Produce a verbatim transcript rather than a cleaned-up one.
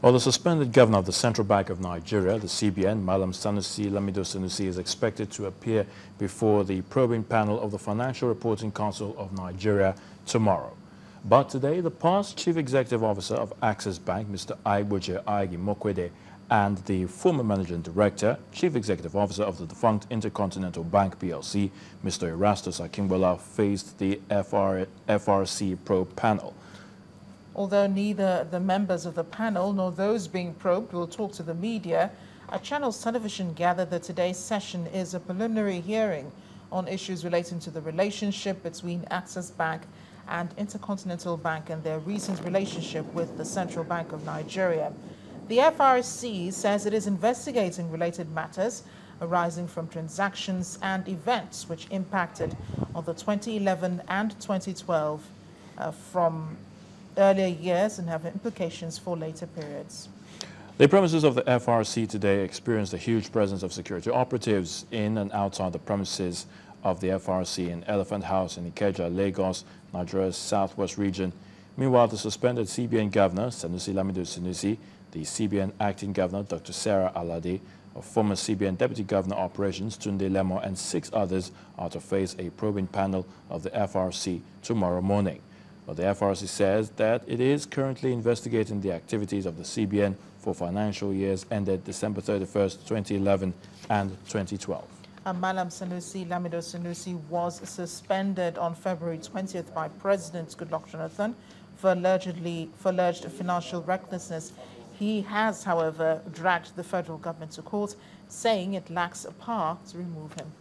Well, the suspended governor of the Central Bank of Nigeria, the C B N, Malam Sanusi, Lamido Sanusi, is expected to appear before the probing panel of the Financial Reporting Council of Nigeria tomorrow. But today, the past chief executive officer of Access Bank, Mister Aibuje Aigi Mokwede, and the former managing director, chief executive officer of the defunct Intercontinental Bank P L C, Mister Erastus Akimbola, faced the F R C probe panel. Although neither the members of the panel nor those being probed will talk to the media, at Channels Television gathered that today's session is a preliminary hearing on issues relating to the relationship between Access Bank and Intercontinental Bank and their recent relationship with the Central Bank of Nigeria. The F R C says it is investigating related matters arising from transactions and events which impacted on the twenty eleven and twenty twelve uh, from earlier years and have implications for later periods. The premises of the F R C today experienced a huge presence of security operatives in and outside the premises of the F R C in Elephant House in Ikeja, Lagos, Nigeria's southwest region. Meanwhile, the suspended C B N governor, Sanusi Lamido Sanusi, the C B N acting governor, Doctor Sarah Alade, a former C B N deputy governor operations, Tunde Lemo, and six others are to face a probing panel of the F R C tomorrow morning. But the F R C says that it is currently investigating the activities of the C B N for financial years ended December thirty-first, twenty eleven and twenty twelve. And Malam Sanusi Lamido Sanusi was suspended on February twentieth by President Goodluck Jonathan for, allegedly, for alleged financial recklessness. He has, however, dragged the federal government to court, saying it lacks a power to remove him.